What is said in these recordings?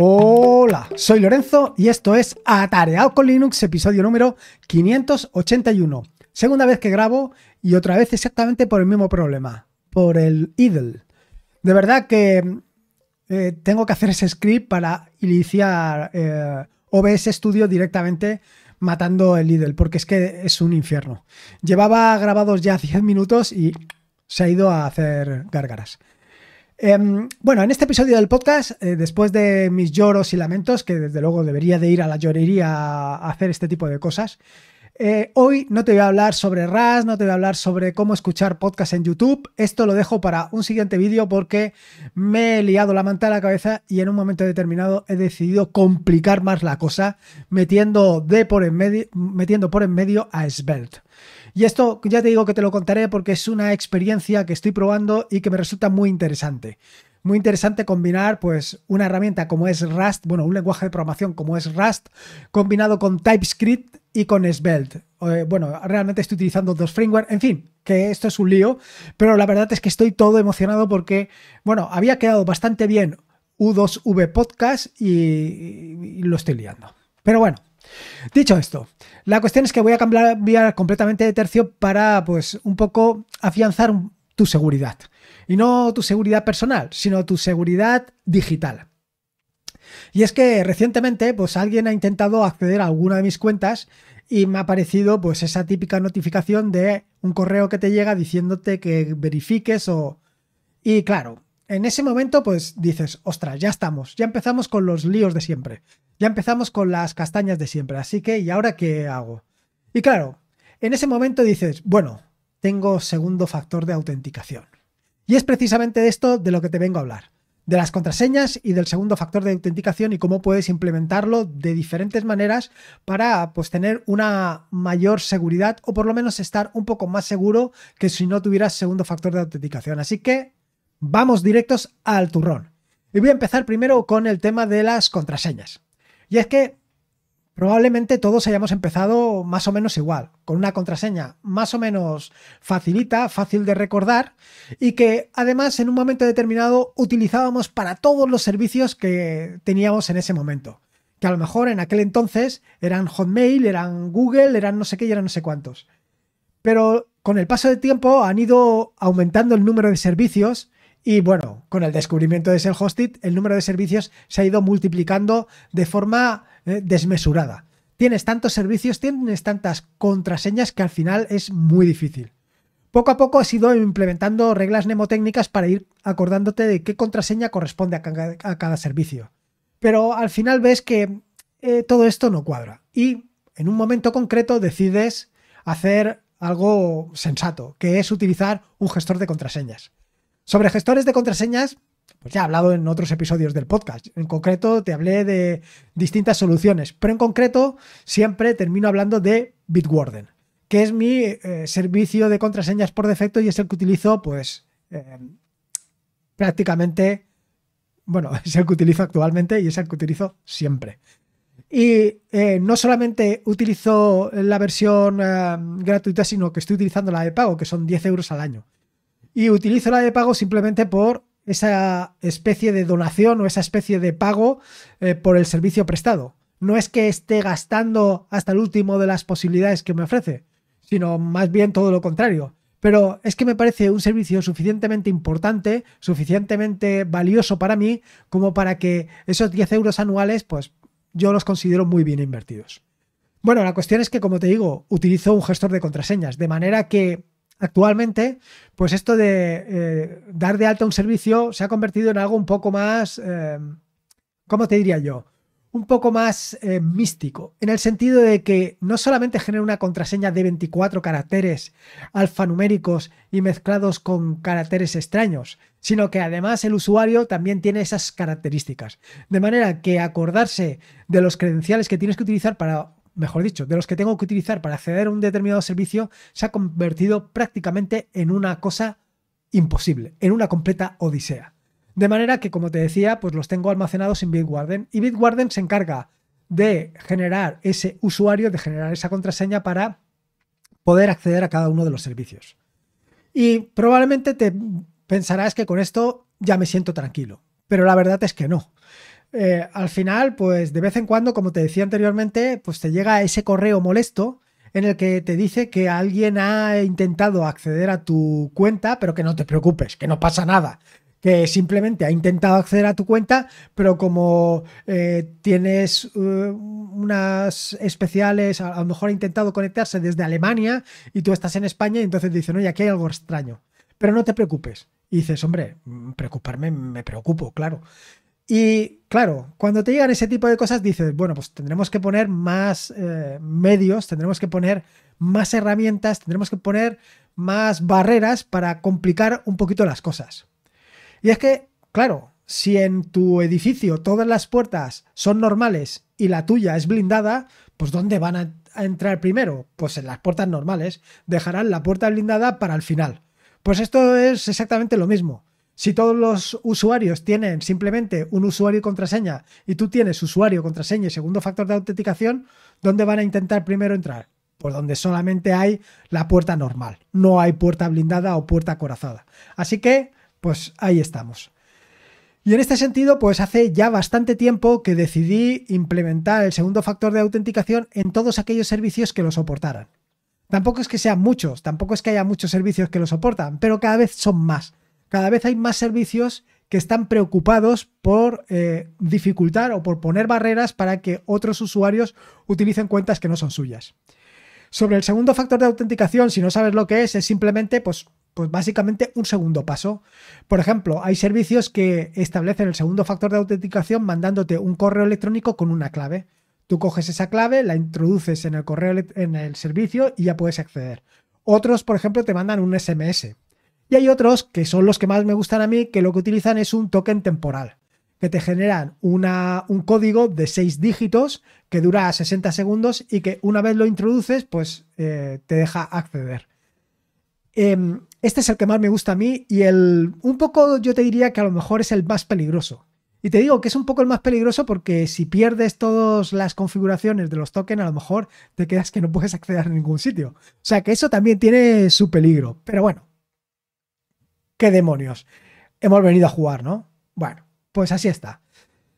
Hola, soy Lorenzo y esto es Atareado con Linux, episodio número 581. Segunda vez que grabo y otra vez exactamente por el mismo problema, por el idle. De verdad que tengo que hacer ese script para iniciar OBS Studio directamente matando el idle, porque es que es un infierno. Llevaba grabados ya 10 minutos y se ha ido a hacer gárgaras. Bueno, en este episodio del podcast, después de mis lloros y lamentos, que desde luego debería de ir a la llorería a hacer este tipo de cosas, hoy no te voy a hablar sobre Rust, no te voy a hablar sobre cómo escuchar podcast en YouTube. Esto lo dejo para un siguiente vídeo porque me he liado la manta a la cabeza y en un momento determinado he decidido complicar más la cosa metiendo por en medio a Svelte. Y esto ya te digo que te lo contaré porque es una experiencia que estoy probando y que me resulta muy interesante. Muy interesante combinar pues una herramienta como es Rust, bueno, un lenguaje de programación como es Rust, combinado con TypeScript y con Svelte. Bueno, realmente estoy utilizando dos frameworks, en fin, que esto es un lío, pero la verdad es que estoy todo emocionado porque, bueno, había quedado bastante bien U2V Podcast y lo estoy liando. Pero bueno. Dicho esto, la cuestión es que voy a cambiar completamente de tercio para, pues, un poco afianzar tu seguridad. Y no tu seguridad personal, sino tu seguridad digital. Y es que recientemente, pues, alguien ha intentado acceder a alguna de mis cuentas y me ha aparecido, pues, esa típica notificación de un correo que te llega diciéndote que verifiques o... Y claro, en ese momento, pues, dices, ostras, ya estamos, ya empezamos con los líos de siempre. Ya empezamos con las castañas de siempre, así que ¿y ahora qué hago? Y claro, en ese momento dices, bueno, tengo segundo factor de autenticación. Y es precisamente de esto de lo que te vengo a hablar, de las contraseñas y del segundo factor de autenticación y cómo puedes implementarlo de diferentes maneras para, pues, tener una mayor seguridad o por lo menos estar un poco más seguro que si no tuvieras segundo factor de autenticación. Así que vamos directos al turrón. Y voy a empezar primero con el tema de las contraseñas. Y es que probablemente todos hayamos empezado más o menos igual, con una contraseña más o menos facilita, fácil de recordar y que además en un momento determinado utilizábamos para todos los servicios que teníamos en ese momento. Que a lo mejor en aquel entonces eran Hotmail, eran Google, eran no sé qué y eran no sé cuántos. Pero con el paso del tiempo han ido aumentando el número de servicios. Y bueno, con el descubrimiento de Self Hosted, el número de servicios se ha ido multiplicando de forma desmesurada. Tienes tantos servicios, tienes tantas contraseñas que al final es muy difícil. Poco a poco he ido implementando reglas mnemotécnicas para ir acordándote de qué contraseña corresponde a cada servicio. Pero al final ves que todo esto no cuadra. Y en un momento concreto decides hacer algo sensato, que es utilizar un gestor de contraseñas. Sobre gestores de contraseñas, pues ya he hablado en otros episodios del podcast. En concreto te hablé de distintas soluciones, pero en concreto siempre termino hablando de Bitwarden, que es mi servicio de contraseñas por defecto y es el que utilizo, pues prácticamente, bueno, es el que utilizo actualmente y es el que utilizo siempre. Y no solamente utilizo la versión gratuita, sino que estoy utilizando la de pago, que son 10 euros al año. Y utilizo la de pago simplemente por esa especie de donación o esa especie de pago por el servicio prestado. No es que esté gastando hasta el último de las posibilidades que me ofrece, sino más bien todo lo contrario. Pero es que me parece un servicio suficientemente importante, suficientemente valioso para mí, como para que esos 10 euros anuales, pues yo los considero muy bien invertidos. Bueno, la cuestión es que, como te digo, utilizo un gestor de contraseñas, de manera que actualmente, pues esto de dar de alta un servicio se ha convertido en algo un poco más, ¿cómo te diría yo? Un poco más místico, en el sentido de que no solamente genera una contraseña de 24 caracteres alfanuméricos y mezclados con caracteres extraños, sino que además el usuario también tiene esas características. De manera que acordarse de los credenciales que tienes que utilizar para... mejor dicho, de los que tengo que utilizar para acceder a un determinado servicio, se ha convertido prácticamente en una cosa imposible, en una completa odisea. De manera que, como te decía, pues los tengo almacenados en Bitwarden y Bitwarden se encarga de generar ese usuario, de generar esa contraseña para poder acceder a cada uno de los servicios. Y probablemente te pensarás que con esto ya me siento tranquilo, pero la verdad es que no. al final, pues de vez en cuando, como te decía anteriormente, pues te llega ese correo molesto en el que te dice que alguien ha intentado acceder a tu cuenta, pero que no te preocupes, que no pasa nada, que simplemente ha intentado acceder a tu cuenta, pero como tienes unas especiales, a lo mejor ha intentado conectarse desde Alemania y tú estás en España, y entonces dicen, oye, aquí hay algo extraño, pero no te preocupes. Y dices, hombre, preocuparme, me preocupo, claro. Y claro, cuando te llegan ese tipo de cosas dices, bueno, pues tendremos que poner más medios, tendremos que poner más herramientas, tendremos que poner más barreras para complicar un poquito las cosas. Y es que, claro, si en tu edificio todas las puertas son normales y la tuya es blindada, pues ¿dónde van a entrar primero? Pues en las puertas normales, dejarán la puerta blindada para el final. Pues esto es exactamente lo mismo. Si todos los usuarios tienen simplemente un usuario y contraseña y tú tienes usuario, contraseña y segundo factor de autenticación, ¿dónde van a intentar primero entrar? Pues donde solamente hay la puerta normal, no hay puerta blindada o puerta acorazada. Así que, pues ahí estamos. Y en este sentido, pues hace ya bastante tiempo que decidí implementar el segundo factor de autenticación en todos aquellos servicios que lo soportaran. Tampoco es que sean muchos, tampoco es que haya muchos servicios que lo soportan, pero cada vez son más. Cada vez hay más servicios que están preocupados por dificultar o por poner barreras para que otros usuarios utilicen cuentas que no son suyas. Sobre el segundo factor de autenticación, si no sabes lo que es simplemente, pues básicamente un segundo paso. Por ejemplo, hay servicios que establecen el segundo factor de autenticación mandándote un correo electrónico con una clave. Tú coges esa clave, la introduces en el correo, en el servicio, y ya puedes acceder. Otros, por ejemplo, te mandan un SMS. Y hay otros, que son los que más me gustan a mí, que lo que utilizan es un token temporal, que te generan un código de 6 dígitos que dura 60 segundos y que una vez lo introduces, pues te deja acceder. Este es el que más me gusta a mí y un poco yo te diría que a lo mejor es el más peligroso. Y te digo que es un poco el más peligroso porque si pierdes todas las configuraciones de los tokens, a lo mejor te quedas que no puedes acceder a ningún sitio. O sea que eso también tiene su peligro, pero bueno. ¿Qué demonios? Hemos venido a jugar, ¿no? Bueno, pues así está.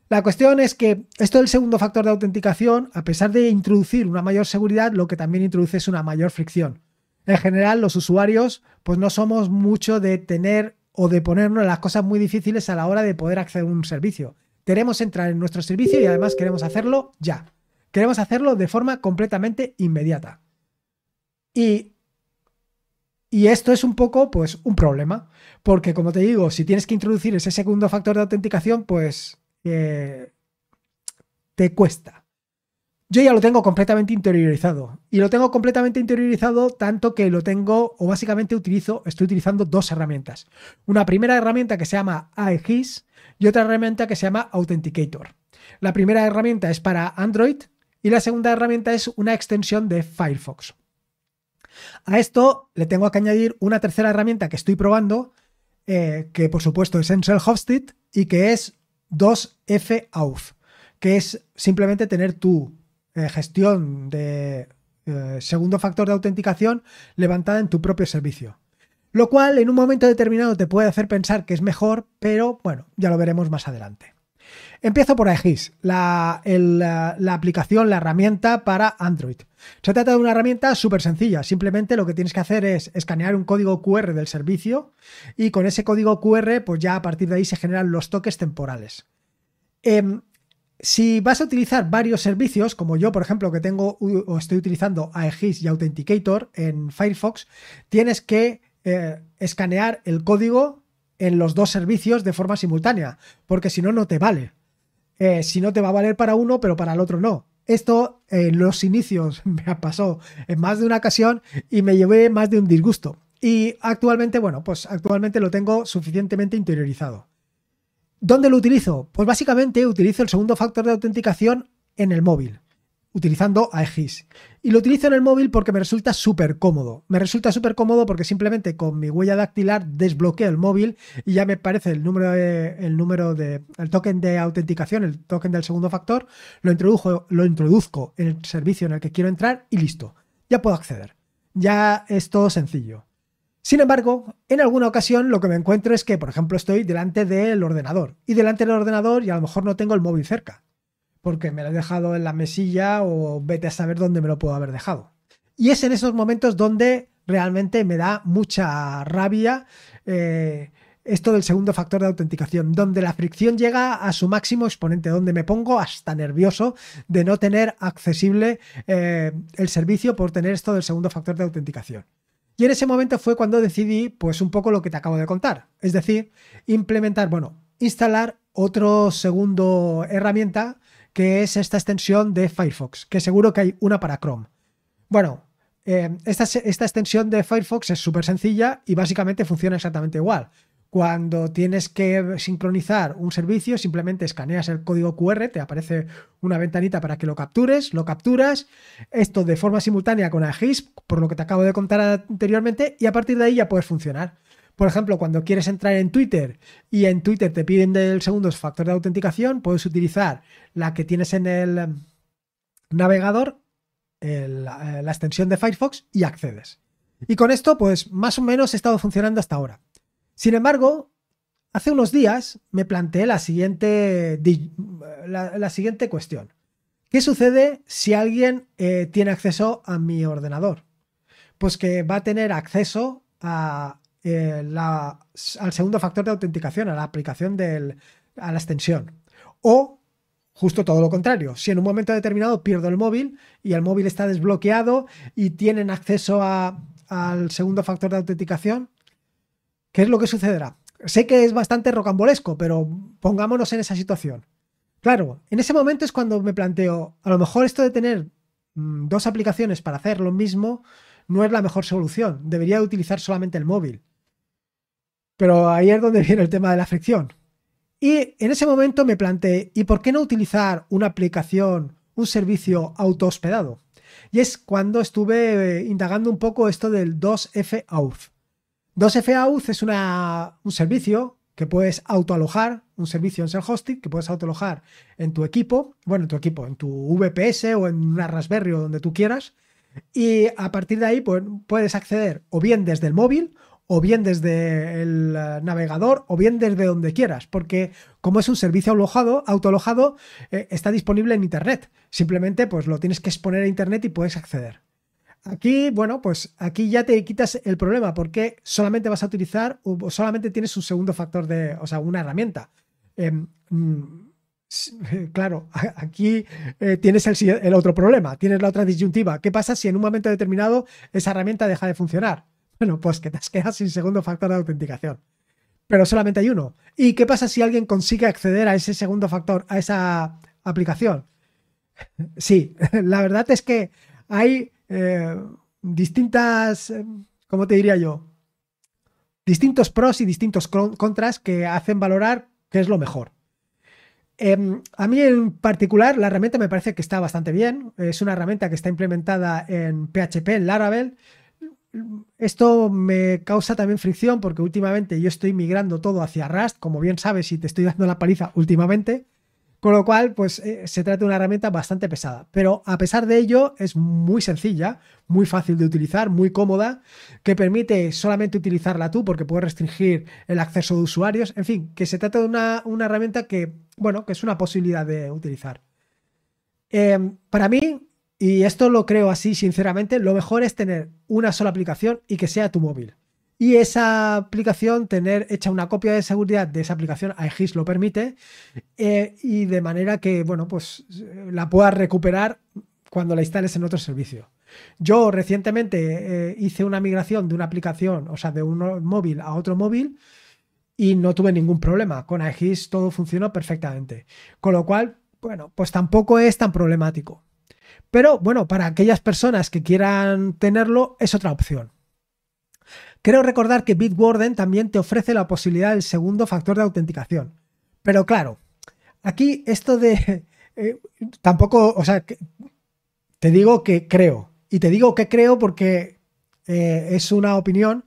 La cuestión es que esto del segundo factor de autenticación, a pesar de introducir una mayor seguridad, lo que también introduce es una mayor fricción. En general, los usuarios, pues no somos mucho de tener o de ponernos las cosas muy difíciles a la hora de poder acceder a un servicio. Queremos entrar en nuestro servicio y además queremos hacerlo ya. Queremos hacerlo de forma completamente inmediata. Y esto es un poco, pues, un problema, porque como te digo, si tienes que introducir ese segundo factor de autenticación, pues te cuesta. Yo ya lo tengo completamente interiorizado, y lo tengo completamente interiorizado tanto que lo tengo, o básicamente estoy utilizando dos herramientas. Una primera herramienta que se llama Aegis y otra herramienta que se llama Authenticator. La primera herramienta es para Android y la segunda herramienta es una extensión de Firefox. A esto le tengo que añadir una tercera herramienta que estoy probando, que por supuesto es en Self Hosted y que es 2FAuth, que es simplemente tener tu gestión de segundo factor de autenticación levantada en tu propio servicio. Lo cual en un momento determinado te puede hacer pensar que es mejor, pero bueno, ya lo veremos más adelante. Empiezo por Aegis, la aplicación, la herramienta para Android. Se trata de una herramienta súper sencilla, simplemente lo que tienes que hacer es escanear un código QR del servicio y con ese código QR pues ya a partir de ahí se generan los tokens temporales. Si vas a utilizar varios servicios, como yo por ejemplo que tengo o estoy utilizando Aegis y Authenticator en Firefox, tienes que escanear el código en los dos servicios de forma simultánea, porque si no, no te vale. Si no, te va a valer para uno, pero para el otro no. Esto en los inicios me pasó en más de una ocasión y me llevé más de un disgusto. Y actualmente, bueno, pues actualmente lo tengo suficientemente interiorizado. ¿Dónde lo utilizo? Pues básicamente utilizo el segundo factor de autenticación en el móvil, utilizando Aegis. Y lo utilizo en el móvil porque me resulta súper cómodo. Me resulta súper cómodo porque simplemente con mi huella dactilar desbloqueo el móvil y ya me aparece el token de autenticación, el token del segundo factor, lo introduzco en el servicio en el que quiero entrar y listo. Ya puedo acceder. Ya es todo sencillo. Sin embargo, en alguna ocasión lo que me encuentro es que, por ejemplo, estoy delante del ordenador y a lo mejor no tengo el móvil cerca porque me lo he dejado en la mesilla o vete a saber dónde me lo puedo haber dejado. Y es en esos momentos donde realmente me da mucha rabia esto del segundo factor de autenticación, donde la fricción llega a su máximo exponente, donde me pongo hasta nervioso de no tener accesible el servicio por tener esto del segundo factor de autenticación. Y en ese momento fue cuando decidí, pues, un poco lo que te acabo de contar. Es decir, instalar otro segundo herramienta, que es esta extensión de Firefox, que seguro que hay una para Chrome. Bueno, esta extensión de Firefox es súper sencilla y básicamente funciona exactamente igual. Cuando tienes que sincronizar un servicio, simplemente escaneas el código QR, te aparece una ventanita para que lo capturas, esto de forma simultánea con Aegis, por lo que te acabo de contar anteriormente, y a partir de ahí ya puedes funcionar. Por ejemplo, cuando quieres entrar en Twitter y en Twitter te piden el segundo factor de autenticación, puedes utilizar la que tienes en el navegador, la extensión de Firefox, y accedes. Y con esto, pues, más o menos he estado funcionando hasta ahora. Sin embargo, hace unos días me planteé la siguiente cuestión. ¿Qué sucede si alguien tiene acceso a mi ordenador? Pues que va a tener acceso al segundo factor de autenticación, a la aplicación, a la extensión. O justo todo lo contrario, si en un momento determinado pierdo el móvil y el móvil está desbloqueado y tienen acceso al segundo factor de autenticación, ¿qué es lo que sucederá? Sé que es bastante rocambolesco, pero pongámonos en esa situación. Claro, en ese momento es cuando me planteo, a lo mejor esto de tener dos aplicaciones para hacer lo mismo no es la mejor solución. Debería utilizar solamente el móvil. Pero ahí es donde viene el tema de la fricción. Y en ese momento me planteé, ¿y por qué no utilizar una aplicación, un servicio autohospedado? Y es cuando estuve indagando un poco esto del 2FAuth. 2FAuth es un servicio que puedes autoalojar, un servicio en Self Hosted que puedes autoalojar en tu equipo, en tu VPS o en una Raspberry o donde tú quieras, y a partir de ahí, pues, puedes acceder o bien desde el móvil o bien desde el navegador o bien desde donde quieras, porque como es un servicio autoalojado, está disponible en internet. Simplemente, pues, lo tienes que exponer a internet y puedes acceder. Aquí, bueno, pues aquí ya te quitas el problema porque solamente vas a utilizar, o solamente tienes un segundo factor una herramienta. Claro, aquí tienes el otro problema, tienes la otra disyuntiva. ¿Qué pasa si en un momento determinado esa herramienta deja de funcionar? Bueno, pues que te has quedado sin segundo factor de autenticación. Pero solamente hay uno. ¿Y qué pasa si alguien consigue acceder a ese segundo factor, a esa aplicación? Sí, la verdad es que hay... distintos pros y distintos contras que hacen valorar qué es lo mejor. A mí en particular la herramienta me parece que está bastante bien. Es una herramienta que está implementada en PHP, en Laravel. Esto me causa también fricción porque últimamente yo estoy migrando todo hacia Rust, como bien sabes, y te estoy dando la paliza últimamente. Con lo cual, pues se trata de una herramienta bastante pesada. Pero a pesar de ello, es muy sencilla, muy fácil de utilizar, muy cómoda, que permite solamente utilizarla tú porque puedes restringir el acceso de usuarios. En fin, que se trata de una herramienta que, bueno, que es una posibilidad de utilizar. Para mí, y esto lo creo así sinceramente, lo mejor es tener una sola aplicación y que sea tu móvil. Y esa aplicación, tener hecha una copia de seguridad de esa aplicación, Aegis lo permite, y de manera que, bueno, pues la puedas recuperar cuando la instales en otro servicio. Yo recientemente hice una migración de una aplicación, de un móvil a otro móvil, y no tuve ningún problema. Con Aegis todo funcionó perfectamente. Con lo cual, bueno, pues tampoco es tan problemático. Pero, bueno, para aquellas personas que quieran tenerlo, es otra opción. Creo recordar que Bitwarden también te ofrece la posibilidad del segundo factor de autenticación. Pero claro, aquí esto de... te digo que creo. Y te digo que creo porque es una opinión.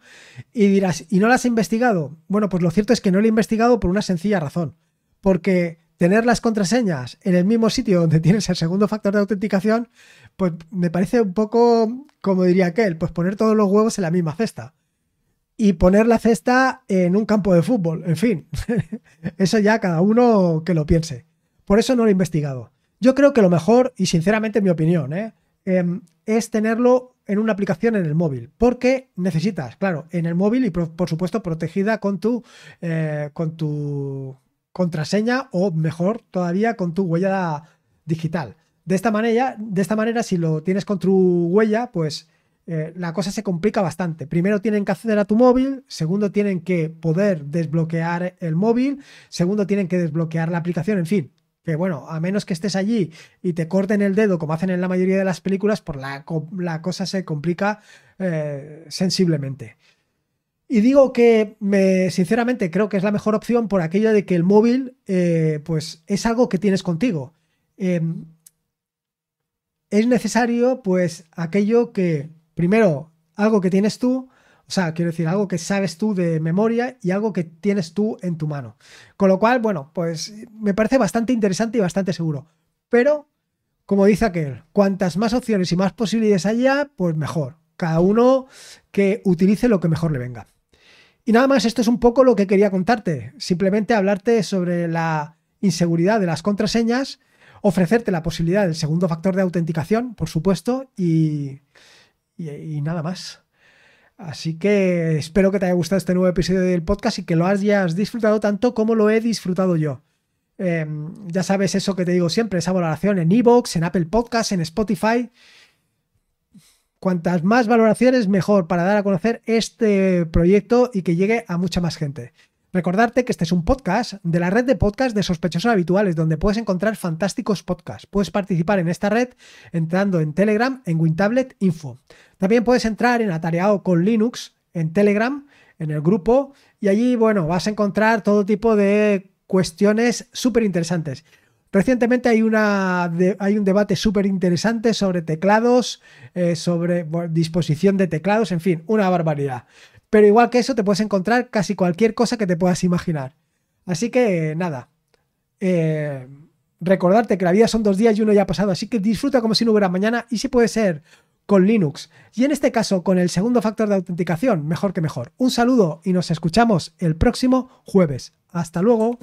Y dirás, ¿y no la has investigado? Bueno, pues lo cierto es que no la he investigado por una sencilla razón. Porque tener las contraseñas en el mismo sitio donde tienes el segundo factor de autenticación, pues me parece un poco, como diría aquel, pues poner todos los huevos en la misma cesta. y poner la cesta en un campo de fútbol. En fin, eso ya cada uno que lo piense. Por eso no lo he investigado. Yo creo que lo mejor, y sinceramente en mi opinión, es tenerlo en una aplicación en el móvil, porque necesitas, claro, en el móvil y por supuesto protegida con tu contraseña o mejor todavía con tu huella digital. De esta manera, si lo tienes con tu huella, pues la cosa se complica bastante. Primero tienen que acceder a tu móvil, segundo tienen que poder desbloquear el móvil, segundo tienen que desbloquear la aplicación, en fin. Que bueno, a menos que estés allí y te corten el dedo, como hacen en la mayoría de las películas, por la cosa se complica sensiblemente. Y digo que sinceramente creo que es la mejor opción por aquello de que el móvil pues es algo que tienes contigo. Es necesario pues aquello que, primero, algo que tienes tú, o sea, quiero decir, algo que sabes tú de memoria y algo que tienes tú en tu mano. Con lo cual, bueno, pues me parece bastante interesante y bastante seguro. Pero, como dice aquel, cuantas más opciones y más posibilidades haya, pues mejor. Cada uno que utilice lo que mejor le venga. Y nada más, esto es un poco lo que quería contarte. Simplemente hablarte sobre la inseguridad de las contraseñas, ofrecerte la posibilidad del segundo factor de autenticación, por supuesto, y nada más. Así que espero que te haya gustado este nuevo episodio del podcast y que lo hayas disfrutado tanto como lo he disfrutado yo. Ya sabes eso que te digo siempre, esa valoración en iVoox, en Apple Podcasts, en Spotify. Cuantas más valoraciones, mejor para dar a conocer este proyecto y que llegue a mucha más gente. Recordarte que este es un podcast de la red de podcasts de Sospechosos Habituales, donde puedes encontrar fantásticos podcasts. Puedes participar en esta red entrando en Telegram, en WinTablet Info. También puedes entrar en Atareado con Linux, en Telegram, en el grupo, y allí, bueno, vas a encontrar todo tipo de cuestiones súper interesantes. Recientemente hay un debate súper interesante sobre teclados, sobre disposición de teclados, en fin, una barbaridad. Pero igual que eso te puedes encontrar casi cualquier cosa que te puedas imaginar. Así que nada, recordarte que la vida son 2 días y uno ya ha pasado, así que disfruta como si no hubiera mañana y si puede ser con Linux. Y en este caso con el segundo factor de autenticación, mejor que mejor. Un saludo y nos escuchamos el próximo jueves. Hasta luego.